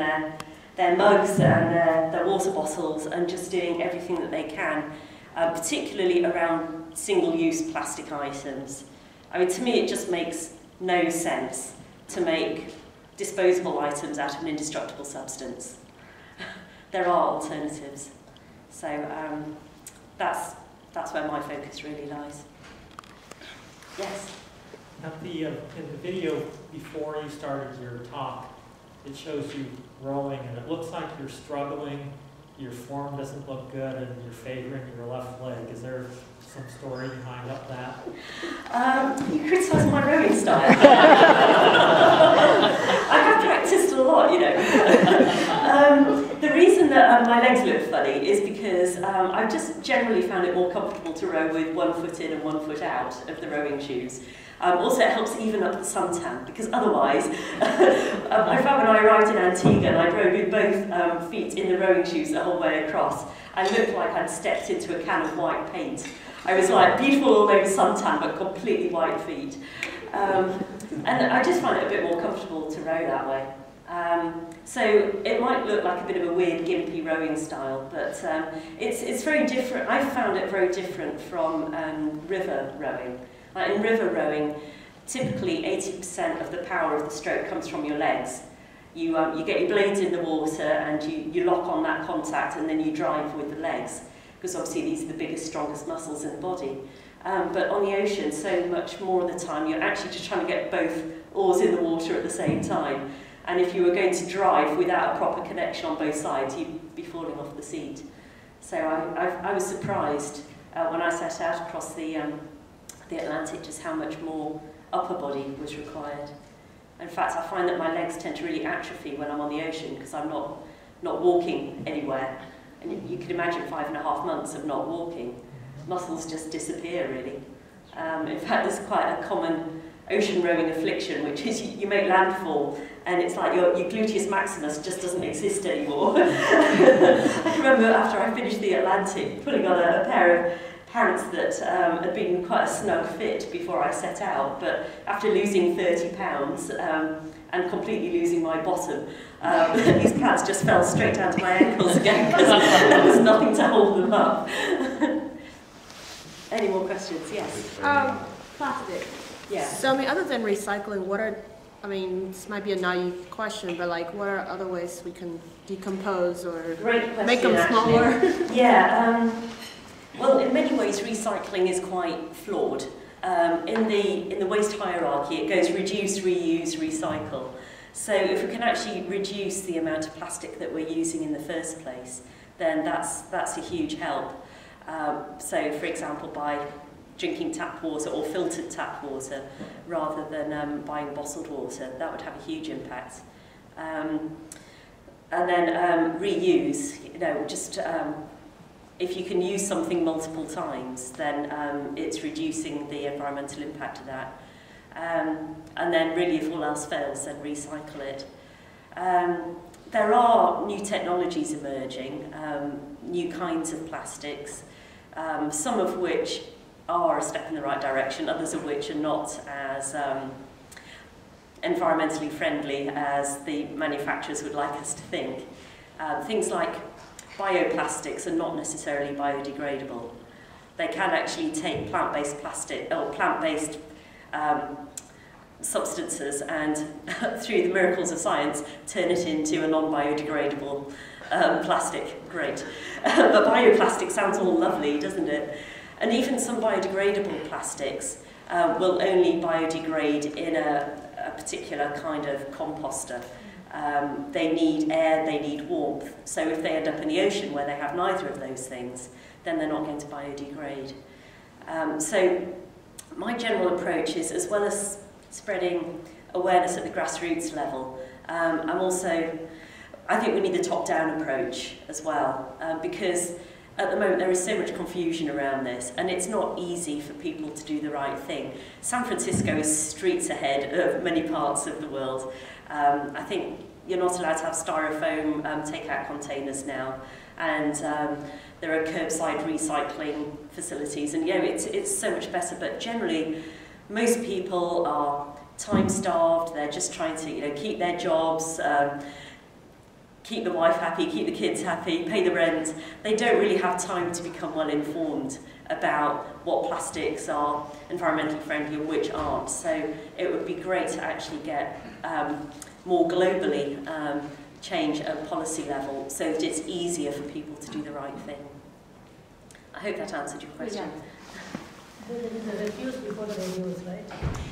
their mugs and their water bottles, and just doing everything that they can, particularly around single-use plastic items. I mean, to me it just makes no sense to make disposable items out of an indestructible substance. There are alternatives. So that's where my focus really lies. Yes? In the video before you started your talk, it shows you rowing, and it looks like you're struggling, your form doesn't look good, and you're favoring your left leg. Is there some story behind that? You criticise my rowing style. I have practised a lot, you know. The reason that my legs look funny is because I've just generally found it more comfortable to row with one foot in and one foot out of the rowing shoes. Also, it helps even up the suntan, because otherwise, I found when I arrived in Antigua and I rowed with both feet in the rowing shoes the whole way across, I looked like I'd stepped into a can of white paint. I was like beautiful all over suntan, but completely white feet. And I just find it a bit more comfortable to row that way. So it might look like a bit of a weird, gimpy rowing style, but it's very different. I found it very different from river rowing. Like in river rowing, typically 80% of the power of the stroke comes from your legs. You get your blades in the water and you lock on that contact, and then you drive with the legs, because obviously these are the biggest, strongest muscles in the body. But on the ocean, so much more of the time, you're actually just trying to get both oars in the water at the same time. And if you were going to drive without a proper connection on both sides, you'd be falling off the seat. So I was surprised when I set out across the Atlantic just how much more upper body was required. In fact, I find that my legs tend to really atrophy when I'm on the ocean, because I'm not walking anywhere. And you can imagine 5.5 months of not walking. mussels just disappear, really. In fact, there's quite a common ocean roaming affliction, which is you make landfall and it's like your gluteus maximus just doesn't exist anymore. I remember after I finished the Atlantic, putting on a pair of pants that had been quite a snug fit before I set out, but after losing 30 pounds and completely losing my bottom, these pants just fell straight down to my ankles again because there was nothing to hold them up. Any more questions? Yes. Plastic. Yeah. So, I mean, other than recycling, what are, I mean, this might be a naive question, but like, what are other ways we can decompose or make them smaller? Yeah. Well, in many ways, recycling is quite flawed. In the waste hierarchy, it goes reduce, reuse, recycle. So, if we can actually reduce the amount of plastic that we're using in the first place, then that's a huge help. So, for example, by drinking tap water or filtered tap water rather than buying bottled water. That would have a huge impact. And then reuse, you know, just if you can use something multiple times, then it's reducing the environmental impact of that. And then really, if all else fails, then recycle it. There are new technologies emerging, new kinds of plastics, some of which are a step in the right direction, others of which are not as environmentally friendly as the manufacturers would like us to think. Things like bioplastics are not necessarily biodegradable. They can actually take plant-based plastic or plant-based substances and, through the miracles of science, turn it into a non-biodegradable plastic. Great. But bioplastic sounds all lovely, doesn't it? And even some biodegradable plastics will only biodegrade in a particular kind of composter. They need air, they need warmth. So if they end up in the ocean where they have neither of those things, then they're not going to biodegrade. So my general approach is, as well as spreading awareness at the grassroots level, I think we need the top-down approach as well, because at the moment, there is so much confusion around this, and it's not easy for people to do the right thing. San Francisco is streets ahead of many parts of the world. I think you're not allowed to have styrofoam take-out containers now, and there are curbside recycling facilities, and yeah, it's so much better. But generally, most people are time-starved. They're just trying to, you know, keep their jobs. Keep the wife happy, keep the kids happy, pay the rent. They don't really have time to become well informed about what plastics are environmentally friendly and which aren't. So it would be great to actually get more globally change at policy level so that it's easier for people to do the right thing. I hope that answered your question. Yeah. Refuse before the reuse, right?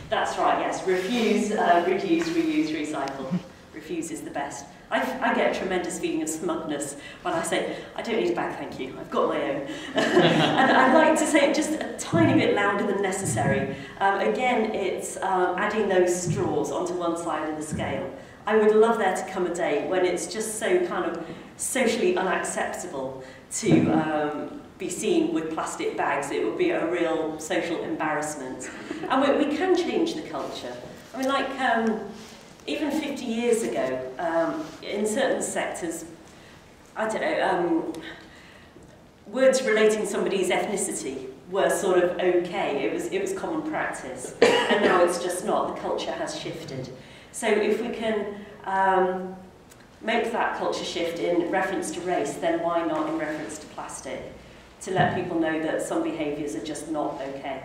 That's right, yes. Refuse, reduce, reuse, recycle. Refuse is the best. I get a tremendous feeling of smugness when I say, I don't need a bag, thank you, I've got my own. And I like to say it just a tiny bit louder than necessary. Again, it's adding those straws onto one side of the scale. I would love there to come a day when it's just so kind of socially unacceptable to be seen with plastic bags. It would be a real social embarrassment. And we can change the culture. I mean, like, even 50 years ago, in certain sectors, I don't know, words relating somebody's ethnicity were sort of okay. It was common practice, and now it's just not. The culture has shifted. So if we can make that culture shift in reference to race, then why not in reference to plastic? To let people know that some behaviours are just not okay.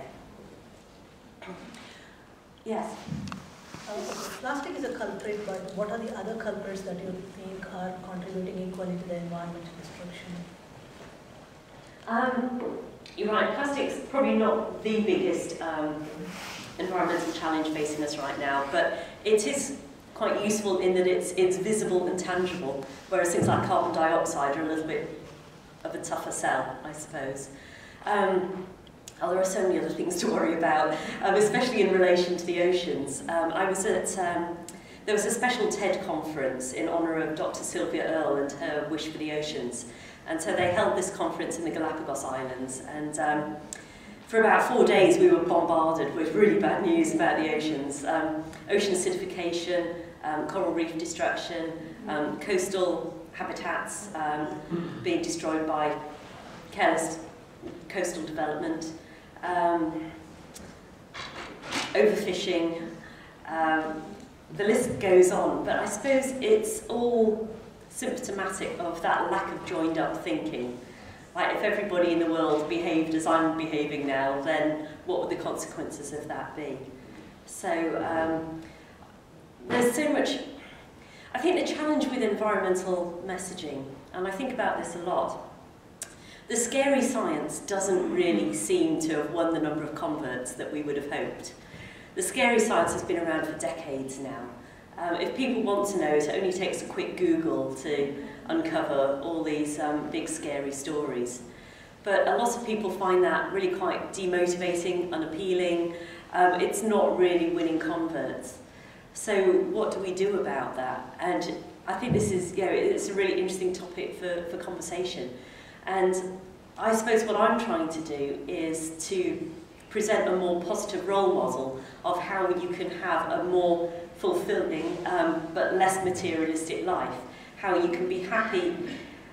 Yes. Plastic is a culprit, but what are the other culprits that you think are contributing equally to the environmental destruction? You're right, plastic's probably not the biggest environmental challenge facing us right now, but it is quite useful in that it's visible and tangible, whereas things like carbon dioxide are a little bit of a tougher sell, I suppose. There are so many other things to worry about, especially in relation to the oceans. There was a special TED conference in honour of Dr. Sylvia Earle and her wish for the oceans. And so they held this conference in the Galapagos Islands, and for about 4 days we were bombarded with really bad news about the oceans. Ocean acidification, coral reef destruction, coastal habitats being destroyed by careless coastal development, overfishing, the list goes on, but I suppose it's all symptomatic of that lack of joined up thinking. Like, if everybody in the world behaved as I'm behaving now, then what would the consequences of that be? So there's so much. I think the challenge with environmental messaging, and I think about this a lot, the scary science doesn't really seem to have won the number of converts that we would have hoped. The scary science has been around for decades now. If people want to know, it only takes a quick Google to uncover all these big scary stories. But a lot of people find that really quite demotivating, unappealing. It's not really winning converts. So what do we do about that? And I think this is, you know, it's a really interesting topic for conversation. And I suppose what I'm trying to do is to present a more positive role model of how you can have a more fulfilling but less materialistic life. How you can be happy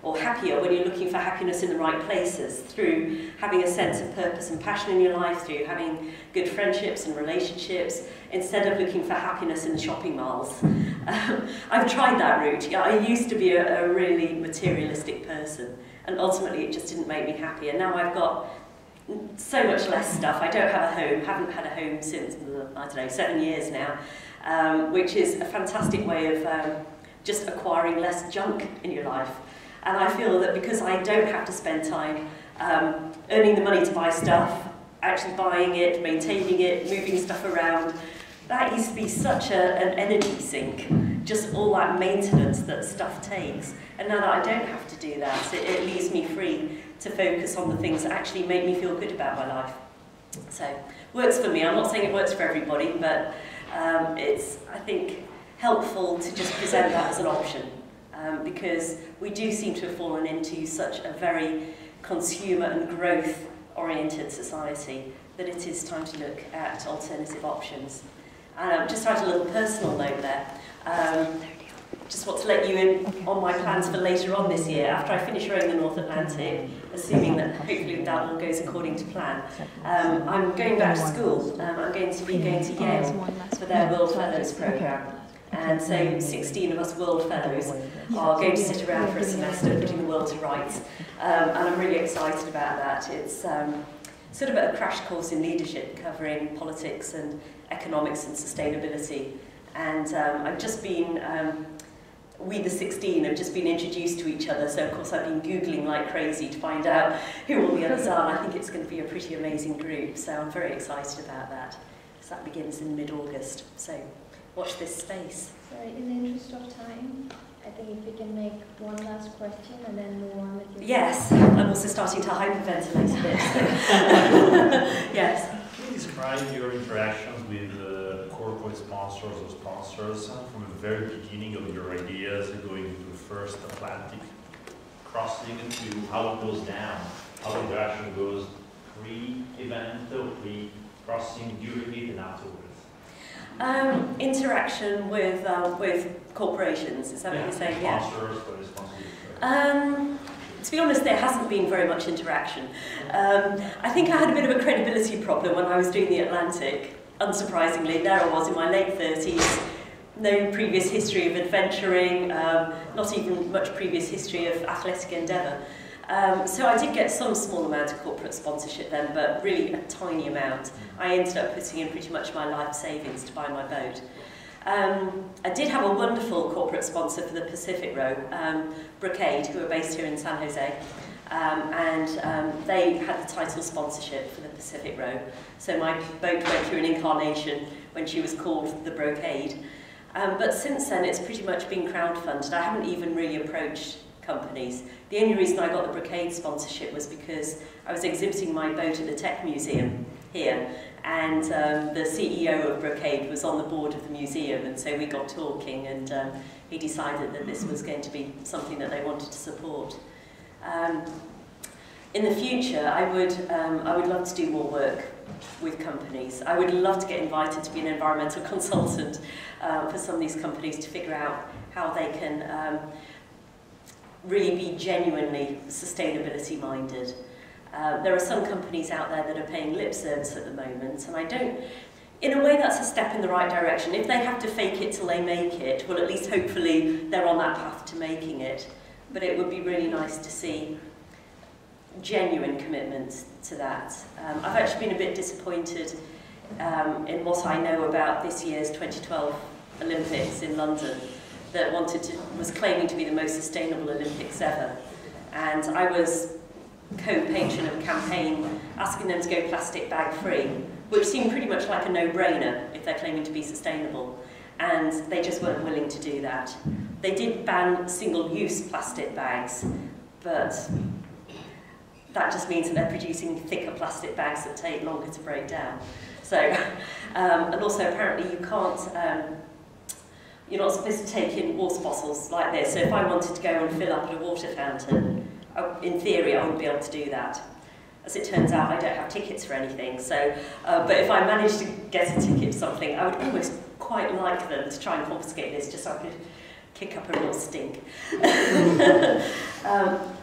or happier when you're looking for happiness in the right places, through having a sense of purpose and passion in your life, through having good friendships and relationships, instead of looking for happiness in shopping malls. I've tried that route. I used to be a really materialistic person, and ultimately it just didn't make me happy. And now I've got so much less stuff. I don't have a home, haven't had a home since, I don't know, 7 years now, which is a fantastic way of just acquiring less junk in your life. And I feel that because I don't have to spend time earning the money to buy stuff, actually buying it, maintaining it, moving stuff around, that used to be such an energy sink, just all that maintenance that stuff takes. And now that I don't have to do that, it leaves me free to focus on the things that actually make me feel good about my life. So, works for me. I'm not saying it works for everybody, but it's, I think, helpful to just present that as an option. Because we do seem to have fallen into such a very consumer and growth-oriented society that it is time to look at alternative options. Just to add a little personal note there, just want to let you in on my plans for later on this year, after I finish rowing the North Atlantic, assuming that hopefully that all goes according to plan. I'm going back to school. I'm going to be going to Yale for their World Fellows programme. And so 16 of us World Fellows are going to sit around for a semester putting the world to rights. And I'm really excited about that. It's sort of a crash course in leadership, covering politics and economics and sustainability. And I've just been, we the 16 have just been introduced to each other, so of course I've been Googling like crazy to find out who all the others are. And I think it's going to be a pretty amazing group, so I'm very excited about that. So that begins in mid-August. So, watch this space. So in the interest of time, I think if we can make one last question and then move on with you. Yes, I'm also starting to hyperventilate a bit. Yes. Can you describe your interactions with corporate sponsors or sponsors from the very beginning of your ideas going into the first Atlantic crossing to how it goes down, how the interaction goes pre-event, pre-crossing, during it and afterwards? Interaction with corporations, is that what you're saying? Yeah. To be honest, there hasn't been very much interaction. I think I had a bit of a credibility problem when I was doing the Atlantic. Unsurprisingly, there I was in my late 30s, no previous history of adventuring, not even much previous history of athletic endeavour. So I did get some small amount of corporate sponsorship then, but really a tiny amount. I ended up putting in pretty much my life savings to buy my boat. I did have a wonderful corporate sponsor for the Pacific row, Brocade, who are based here in San Jose. And they had the title sponsorship for the Pacific row. So my boat went through an incarnation when she was called the Brocade. But since then, it's pretty much been crowdfunded. I haven't even really approached companies. The only reason I got the Brocade sponsorship was because I was exhibiting my boat at the Tech Museum here, and the CEO of Brocade was on the board of the museum, and so we got talking, and he decided that this was going to be something that they wanted to support. In the future, I would love to do more work with companies. I would love to get invited to be an environmental consultant for some of these companies to figure out how they can really be genuinely sustainability minded. There are some companies out there that are paying lip service at the moment, and I don't. In a way, that's a step in the right direction. If they have to fake it till they make it, well, at least hopefully they're on that path to making it. But it would be really nice to see genuine commitment to that. I've actually been a bit disappointed in what I know about this year's 2012 Olympics in London, that was claiming to be the most sustainable Olympics ever. And I was co-patron of a campaign asking them to go plastic bag free, which seemed pretty much like a no-brainer if they're claiming to be sustainable, and they just weren't willing to do that. They did ban single-use plastic bags, but that just means that they're producing thicker plastic bags that take longer to break down. So, and also apparently you can't, you're not supposed to take in water bottles like this, so if I wanted to go and fill up at a water fountain, in theory I wouldn't be able to do that. As it turns out, I don't have tickets for anything, so, but if I managed to get a ticket for something, I would almost quite like them to try and confiscate this, just so I could kick up a real stink.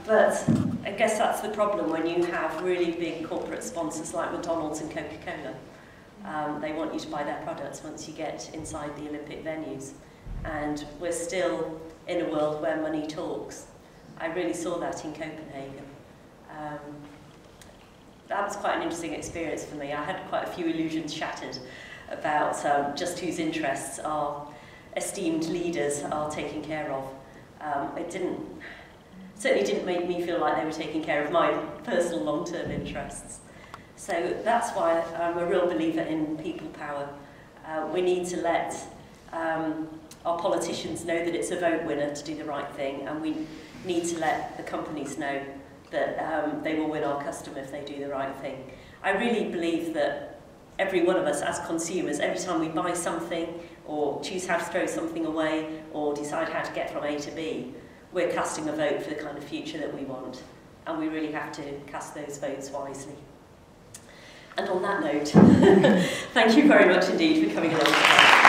But I guess that's the problem when you have really big corporate sponsors like McDonald's and Coca-Cola. They want you to buy their products once you get inside the Olympic venues. And we're still in a world where money talks. I really saw that in Copenhagen. That was quite an interesting experience for me. I had quite a few illusions shattered about just whose interests our esteemed leaders are taking care of. It certainly didn't make me feel like they were taking care of my personal long-term interests. So that's why I'm a real believer in people power. We need to let our politicians know that it's a vote winner to do the right thing, and we need to let the companies know that they will win our customer if they do the right thing. I really believe that every one of us as consumers, every time we buy something or choose how to throw something away or decide how to get from A to B, we're casting a vote for the kind of future that we want, and we really have to cast those votes wisely. And on that note, thank you very much indeed for coming along.